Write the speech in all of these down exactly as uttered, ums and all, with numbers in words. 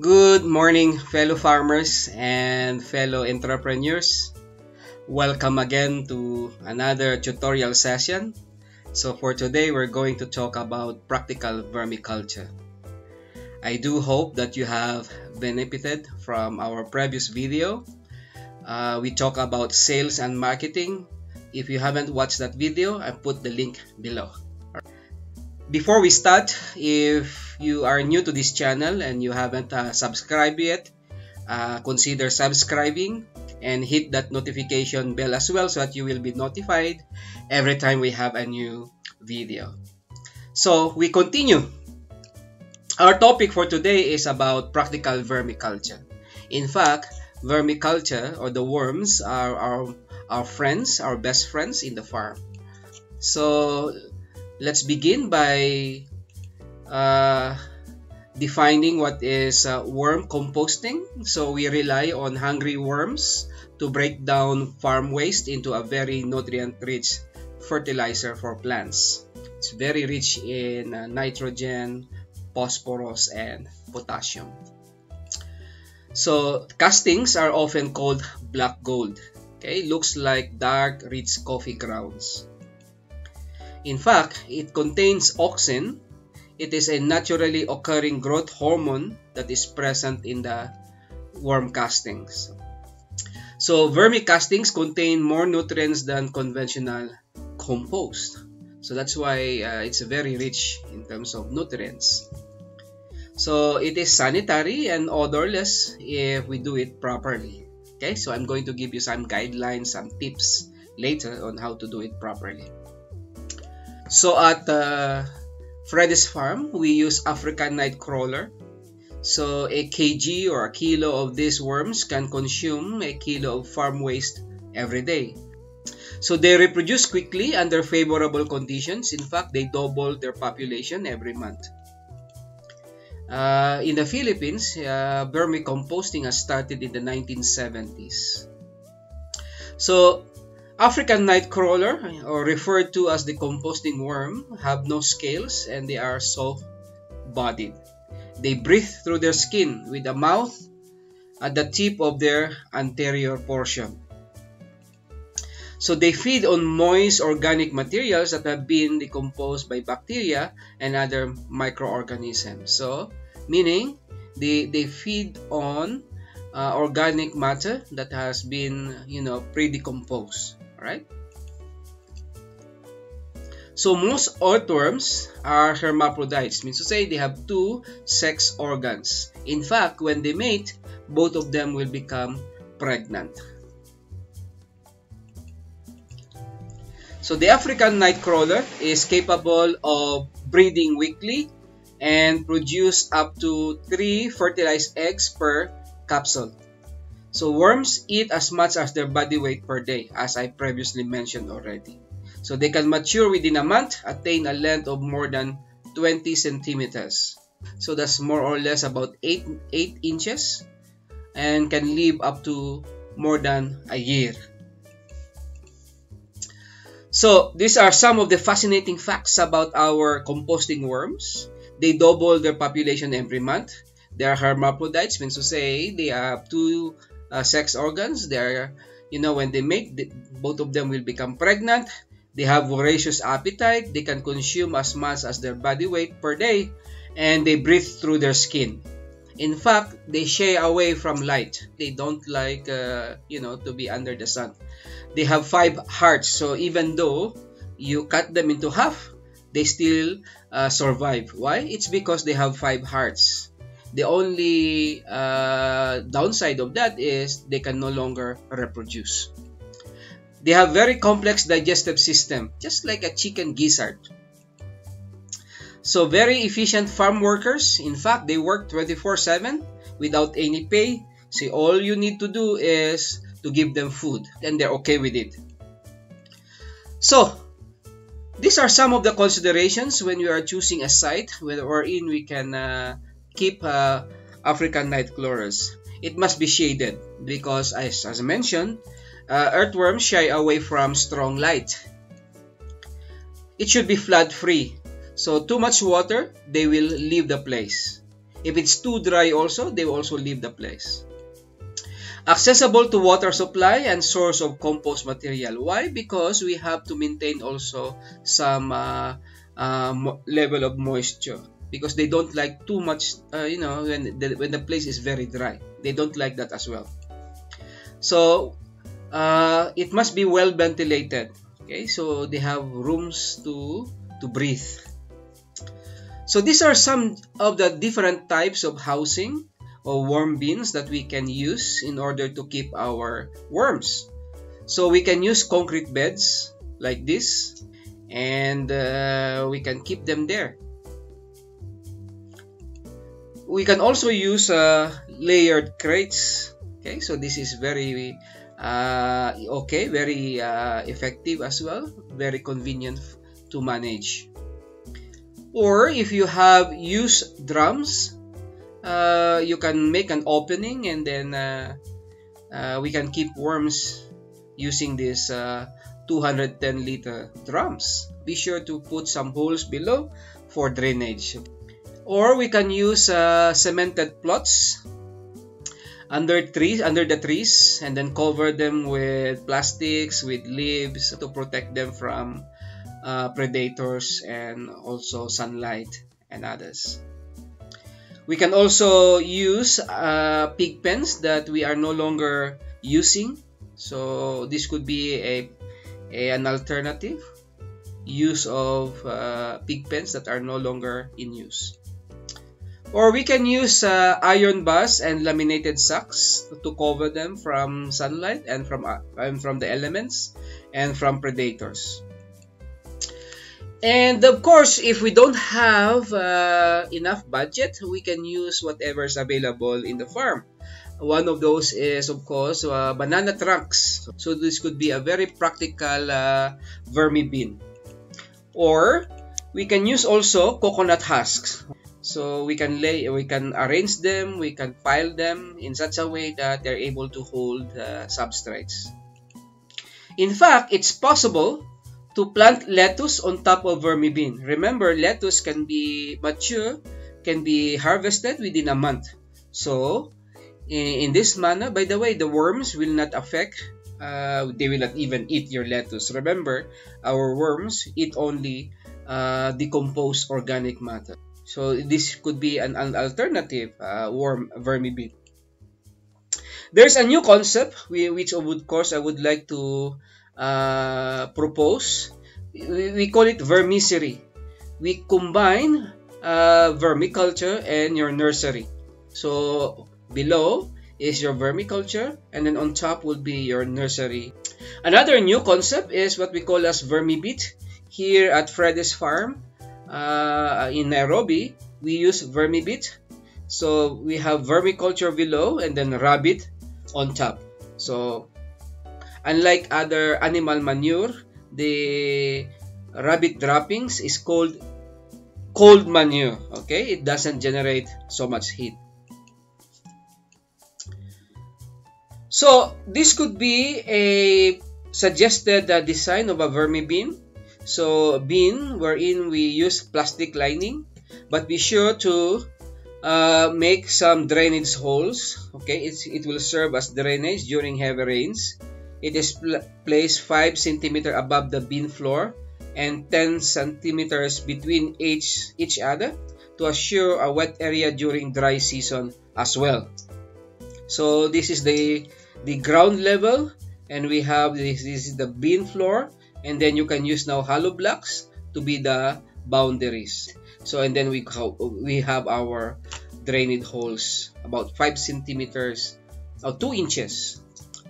Good morning, fellow farmers and fellow entrepreneurs. Welcome again to another tutorial session. So for today, we're going to talk about practical vermiculture. I do hope that you have benefited from our previous video. Uh, we talk about sales and marketing. If you haven't watched that video, I put the link below. Before we start, if you are new to this channel and you haven't uh, subscribed yet, uh, consider subscribing and hit that notification bell as well so that you will be notified every time we have a new video. So we continue. Our topic for today is about practical vermiculture. In fact, vermiculture or the worms are our, our friends, our best friends in the farm. So let's begin by uh, defining what is uh, worm composting. So we rely on hungry worms to break down farm waste into a very nutrient-rich fertilizer for plants. It's very rich in uh, nitrogen, phosphorus, and potassium. So castings are often called black gold. Okay, looks like dark, rich coffee grounds. In fact, it contains auxin. It is a naturally occurring growth hormone that is present in the worm castings. So vermicastings contain more nutrients than conventional compost. So that's why uh, it's very rich in terms of nutrients. So it is sanitary and odorless if we do it properly. Okay, so I'm going to give you some guidelines, some tips later on how to do it properly. So at uh, Freddy's Farm, we use African Nightcrawler. So a kg or a kilo of these worms can consume a kilo of farm waste every day. So they reproduce quickly under favorable conditions. In fact, they double their population every month. Uh, in the Philippines, uh, vermicomposting has started in the nineteen seventies. So African nightcrawler, or referred to as the composting worm, have no scales and they are soft-bodied. They breathe through their skin with a mouth at the tip of their anterior portion. So they feed on moist organic materials that have been decomposed by bacteria and other microorganisms. So, meaning they, they feed on uh, organic matter that has been, you know, pre-decomposed. Right? So most earthworms are hermaphrodites, means to say they have two sex organs. In fact, when they mate, both of them will become pregnant. So the African nightcrawler is capable of breeding weekly and produce up to three fertilized eggs per capsule. So worms eat as much as their body weight per day, as I previously mentioned already. So they can mature within a month, attain a length of more than twenty centimeters. So that's more or less about eight, eight inches, and can live up to more than a year. So these are some of the fascinating facts about our composting worms. They double their population every month. They are hermaphrodites, means to say they have two Uh, sex organs. They are, you know, when they mate, they, both of them will become pregnant. They have voracious appetite. They can consume as much as their body weight per day, and they breathe through their skin. In fact, they shy away from light. They don't like, uh, you know, to be under the sun. They have five hearts, so even though you cut them into half, they still uh, survive. Why? It's because they have five hearts. The only uh, downside of that is they can no longer reproduce. They have very complex digestive system, just like a chicken gizzard. So very efficient farm workers. In fact, they work twenty-four seven without any pay. So all you need to do is to give them food, and they're okay with it. So these are some of the considerations when we are choosing a site wherein we can Uh, keep uh, African nightcrawlers. It must be shaded because, as, as I mentioned, uh, earthworms shy away from strong light. It should be flood free. So too much water, they will leave the place. If it's too dry also, they will also leave the place. Accessible to water supply and source of compost material. Why? Because we have to maintain also some uh, uh, level of moisture, because they don't like too much, uh, you know, when the, when the place is very dry. They don't like that as well. So, uh, it must be well ventilated. Okay, so they have rooms to, to breathe. So these are some of the different types of housing or worm bins that we can use in order to keep our worms. So we can use concrete beds like this, and uh, we can keep them there. We can also use uh, layered crates. Okay, so this is very uh, okay, very uh, effective as well, very convenient to manage. Or if you have used drums, uh, you can make an opening, and then uh, uh, we can keep worms using these uh, two hundred ten liter drums. Be sure to put some holes below for drainage. Or we can use uh, cemented plots under trees, under the trees, and then cover them with plastics, with leaves, to protect them from uh, predators and also sunlight and others. We can also use uh, pig pens that we are no longer using. So this could be a, a an alternative use of uh, pig pens that are no longer in use. Or we can use uh, iron bars and laminated sacks to cover them from sunlight and from, uh, and from the elements and from predators. And of course, if we don't have uh, enough budget, we can use whatever is available in the farm. One of those is, of course, uh, banana trunks. So this could be a very practical uh, vermibin. Or we can use also coconut husks. So we can lay, we can arrange them, we can pile them in such a way that they're able to hold uh, substrates. In fact, it's possible to plant lettuce on top of vermibin. Remember, lettuce can be mature, can be harvested within a month. So in, in this manner, by the way, the worms will not affect, uh, they will not even eat your lettuce. Remember, our worms eat only uh, decomposed organic matter. So this could be an, an alternative uh, worm vermibit. There's a new concept we, which of course I would like to uh, propose. We, we call it vermisery. We combine uh, vermiculture and your nursery. So below is your vermiculture, and then on top will be your nursery. Another new concept is what we call as vermibit. Here at Freddy's Farm, Uh, in Nairobi, we use vermibit. So we have vermiculture below and then rabbit on top. So unlike other animal manure, the rabbit droppings is called cold manure. Okay, it doesn't generate so much heat. So this could be a suggested uh, design of a vermibin. So, bin wherein we use plastic lining, but be sure to uh, make some drainage holes. Okay, it's, it will serve as drainage during heavy rains. It is pl placed five centimeters above the bin floor and ten centimeters between each, each other to assure a wet area during dry season as well. So, this is the, the ground level, and we have this, this is the bin floor. And then you can use now hollow blocks to be the boundaries. So, and then we, we have our drainage holes about five centimeters or two inches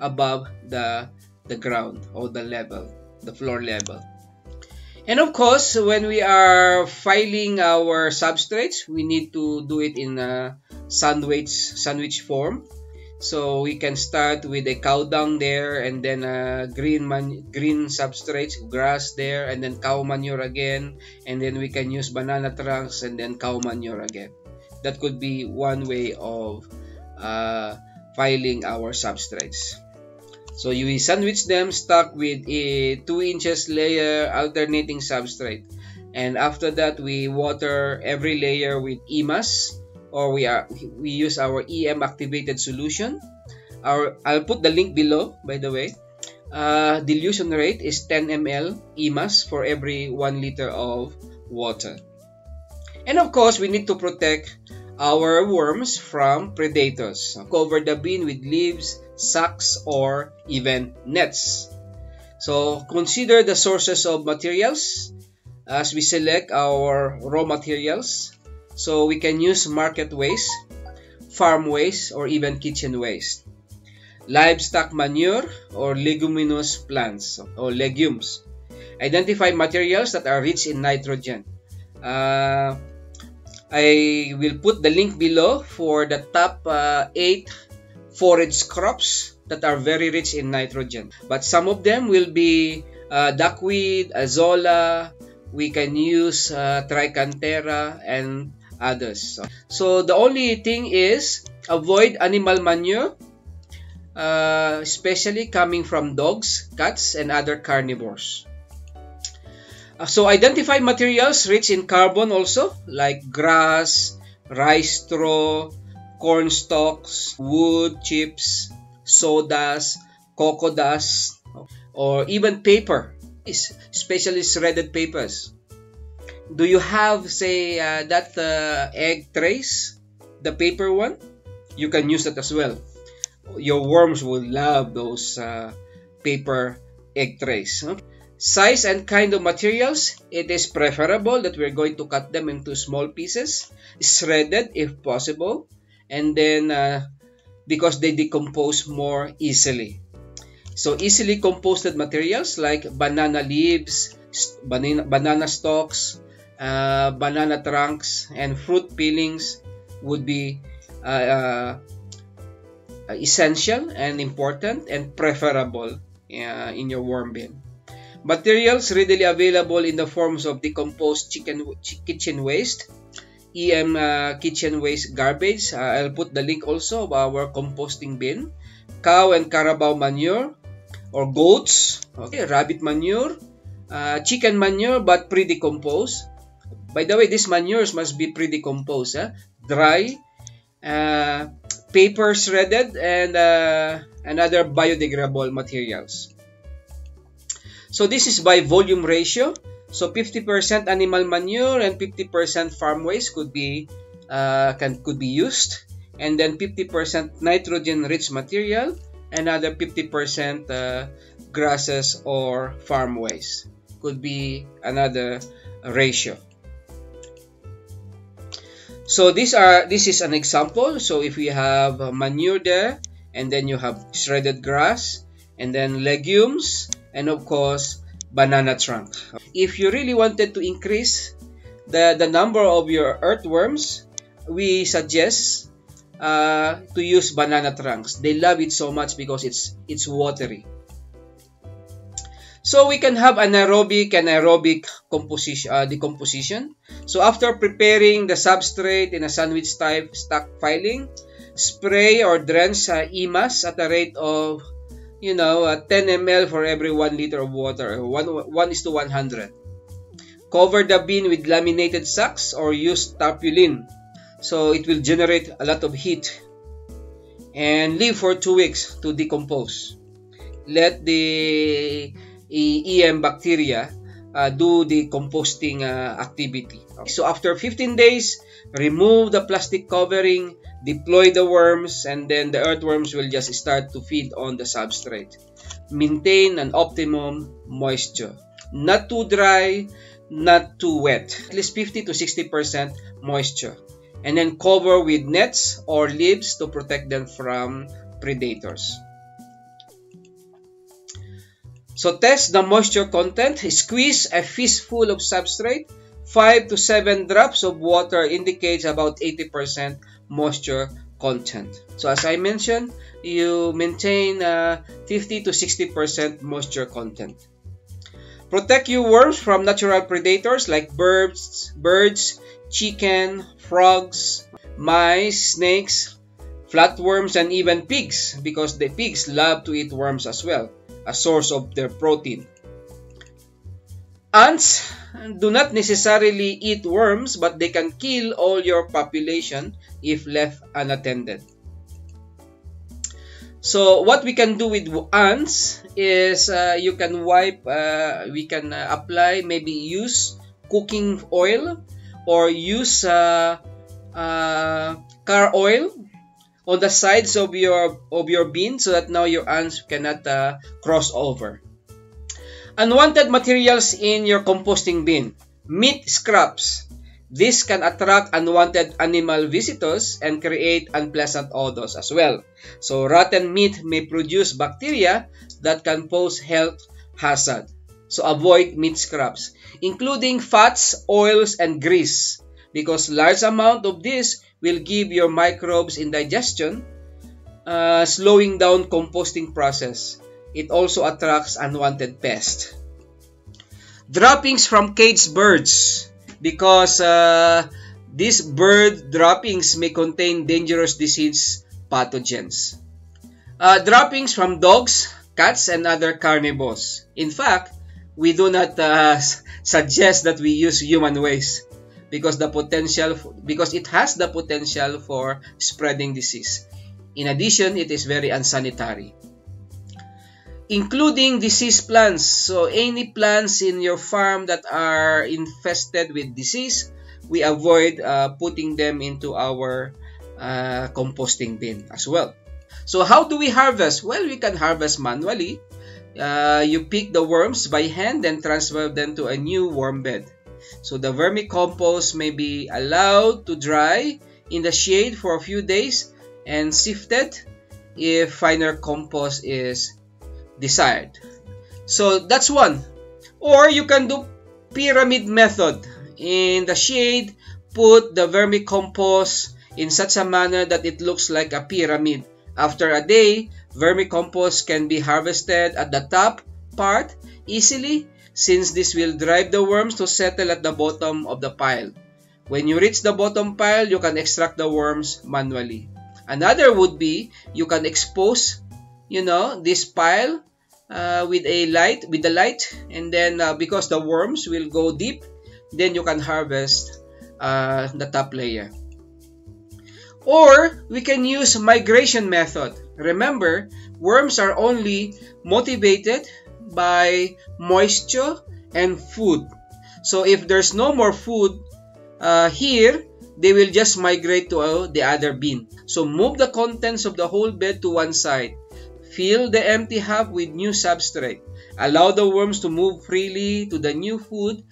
above the, the ground or the level, the floor level. And of course, when we are filing our substrates, we need to do it in a sandwich, sandwich form. So we can start with a cow dung there, and then uh, green man green substrates, grass there, and then cow manure again, and then we can use banana trunks and then cow manure again. That could be one way of uh, filing our substrates. So you sandwich them, stuck with a two inches layer alternating substrate, and after that we water every layer with E M A S or we are we use our E M activated solution. Our I'll put the link below, by the way. Uh, dilution rate is ten milliliters E M A S for every one liter of water. And of course, we need to protect our worms from predators. Cover the bin with leaves, sacks, or even nets. So consider the sources of materials as we select our raw materials. So we can use market waste, farm waste, or even kitchen waste. Livestock manure or leguminous plants or legumes. Identify materials that are rich in nitrogen. Uh, I will put the link below for the top uh, eight forage crops that are very rich in nitrogen. But some of them will be uh, duckweed, azolla, we can use uh, trichantera, and others. So the only thing is avoid animal manure, uh, especially coming from dogs, cats, and other carnivores. So identify materials rich in carbon also, like grass, rice straw, corn stalks, wood chips, sawdust, cocoa dust, or even paper, especially shredded papers. Do you have, say, uh, that uh, egg trays, the paper one? You can use that as well. Your worms will love those uh, paper egg trays. Huh? Size and kind of materials, it is preferable that we're going to cut them into small pieces, shredded if possible, and then uh, because they decompose more easily. So easily composted materials like banana leaves, banana, banana stalks, uh, banana trunks, and fruit peelings would be uh, uh, essential and important and preferable uh, in your worm bin. Materials readily available in the forms of decomposed chicken, kitchen waste, E M uh, kitchen waste garbage. Uh, I'll put the link also of our composting bin. Cow and carabao manure or goats, okay, rabbit manure, uh, chicken manure but pre-decomposed. By the way, these manures must be pre-decomposed, huh? Dry, uh, paper shredded, and, uh, and other biodegradable materials. So this is by volume ratio. So fifty percent animal manure and fifty percent farm waste could be uh, can could be used, and then fifty percent nitrogen-rich material, and another fifty percent uh, grasses or farm waste could be another ratio. So these are this is an example. So if you have manure there, and then you have shredded grass, and then legumes, and of course banana trunk. If you really wanted to increase the, the number of your earthworms, we suggest uh, to use banana trunks. They love it so much because it's it's watery. So we can have anaerobic and aerobic composition, uh, decomposition. So after preparing the substrate in a sandwich type stack filing, spray or drench uh, E M A S at a rate of you know, uh, ten milliliters for every one liter of water, one is to one hundred. Cover the bin with laminated sacks or use tarpaulin. So it will generate a lot of heat. And leave for two weeks to decompose. Let the E M bacteria uh, do the composting uh, activity. So after fifteen days, remove the plastic covering, deploy the worms, and then the earthworms will just start to feed on the substrate. Maintain an optimum moisture. Not too dry, not too wet. At least fifty to sixty percent moisture. And then cover with nets or leaves to protect them from predators. So test the moisture content. Squeeze a fistful of substrate. five to seven drops of water indicates about eighty percent moisture content. So as I mentioned, you maintain uh, fifty to sixty percent moisture content. Protect your worms from natural predators like birds, birds, chicken, frogs, mice, snakes, flatworms, and even pigs, because the pigs love to eat worms as well, a source of their protein. Ants do not necessarily eat worms, but they can kill all your population if left unattended. So what we can do with ants is uh, you can wipe, uh, we can uh, apply, maybe use cooking oil or use uh, uh, car oil on the sides of your of your bin so that now your ants cannot uh, cross over. Unwanted materials in your composting bin. Meat scraps. This can attract unwanted animal visitors and create unpleasant odors as well. So rotten meat may produce bacteria that can pose health hazard. So avoid meat scraps, including fats, oils, and grease, because large amount of this will give your microbes indigestion, uh, slowing down composting process. It also attracts unwanted pests. Droppings from caged birds, because uh, these bird droppings may contain dangerous disease pathogens. Uh, droppings from dogs, cats, and other carnivores. In fact, we do not uh, suggest that we use human waste because the potential because it has the potential for spreading disease. In addition, it is very unsanitary. Including diseased plants. So any plants in your farm that are infested with disease, we avoid uh, putting them into our uh, composting bin as well. So how do we harvest? Well, we can harvest manually. Uh, you pick the worms by hand and transfer them to a new worm bed. So the vermicompost may be allowed to dry in the shade for a few days and sifted if finer compost is desired. So that's one. Or you can do pyramid method. In the shade, put the vermicompost in such a manner that it looks like a pyramid. After a day, vermicompost can be harvested at the top part easily, since this will drive the worms to settle at the bottom of the pile. When you reach the bottom pile, you can extract the worms manually. Another would be you can expose, you know, this pile Uh, with a light, with the light, and then uh, because the worms will go deep, then you can harvest uh, the top layer. Or we can use migration method. Remember, worms are only motivated by moisture and food. So if there's no more food uh, here, they will just migrate to uh, the other bin. So move the contents of the whole bed to one side. Fill the empty half with new substrate. Allow the worms to move freely to the new food,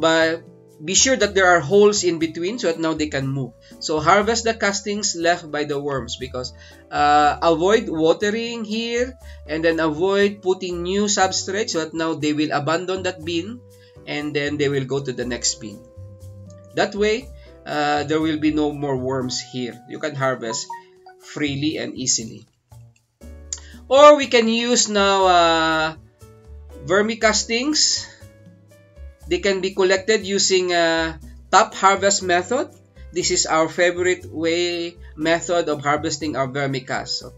but be sure that there are holes in between so that now they can move. So harvest the castings left by the worms, because uh, avoid watering here and then avoid putting new substrate so that now they will abandon that bin and then they will go to the next bin. That way, uh, there will be no more worms here. You can harvest freely and easily. Or we can use now uh, vermicastings. They can be collected using a uh, top harvest method. This is our favorite way method of harvesting our vermicast.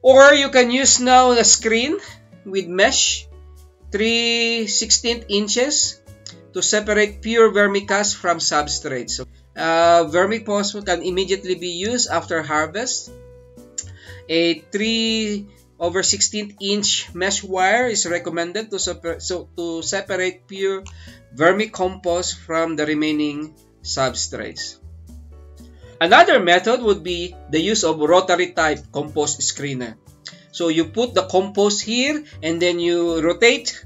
Or you can use now a screen with mesh three sixteenth inches to separate pure vermicast from substrate. So, uh, vermicompost can immediately be used after harvest. A three over sixteenth inch mesh wire is recommended to, so to separate pure vermicompost from the remaining substrates. Another method would be the use of rotary type compost screener. So you put the compost here and then you rotate.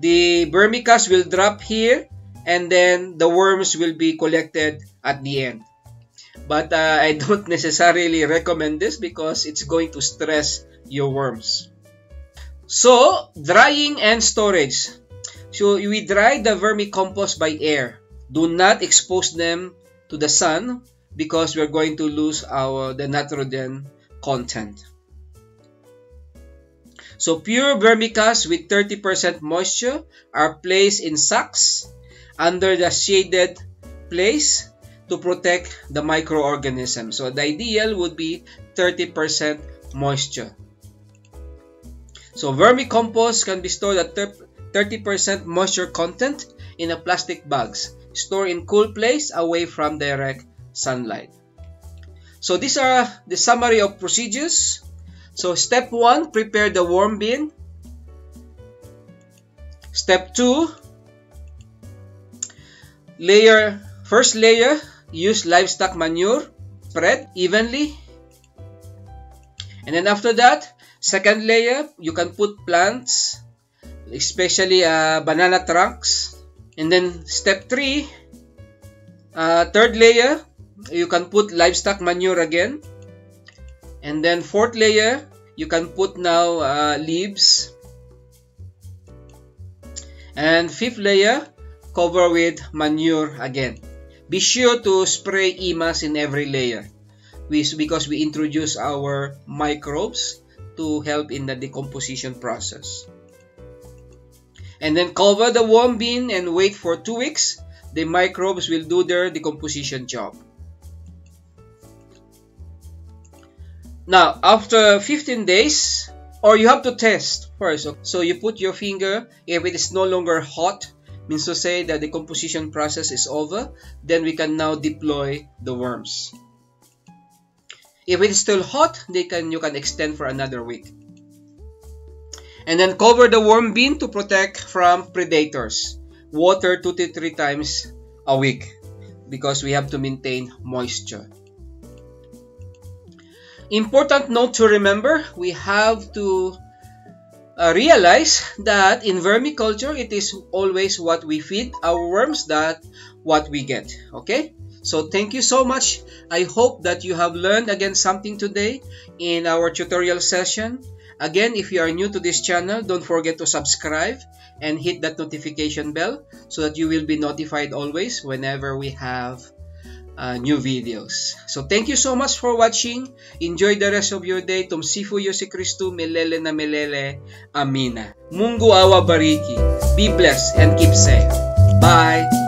The vermicast will drop here and then the worms will be collected at the end. But uh, I don't necessarily recommend this because it's going to stress your worms. So, drying and storage. So, we dry the vermicompost by air. Do not expose them to the sun because we're going to lose our the nitrogen content. So, pure vermicast with thirty percent moisture are placed in sacks under the shaded place to protect the microorganism. So the ideal would be thirty percent moisture. So vermicompost can be stored at thirty percent moisture content in a plastic bags. Store in cool place away from direct sunlight. So these are the summary of procedures. So step one, prepare the worm bin. Step two, layer, first layer, use livestock manure, spread evenly. And then after that, second layer, you can put plants, especially uh, banana trunks. And then step three, uh, third layer, you can put livestock manure again. And then fourth layer, you can put now uh, leaves. And fifth layer, cover with manure again. Be sure to spray E M A S in every layer, because we introduce our microbes to help in the decomposition process. And then cover the worm bin and wait for two weeks. The microbes will do their decomposition job. Now, after fifteen days, or you have to test first. So you put your finger, if it is no longer hot, means to say that the decomposition process is over, then we can now deploy the worms. If it is still hot, they can, you can extend for another week. And then cover the worm bin to protect from predators. Water two to three times a week because we have to maintain moisture. Important note to remember, we have to uh, realize that in vermiculture, it is always what we feed our worms that what we get, okay? So thank you so much. I hope that you have learned again something today in our tutorial session. Again, if you are new to this channel, don't forget to subscribe and hit that notification bell so that you will be notified always whenever we have Uh, new videos. So thank you so much for watching. Enjoy the rest of your day. Tumsifu Yesu Kristo, melele na melele. Amina. Mungu awabariki. Be blessed and keep safe. Bye.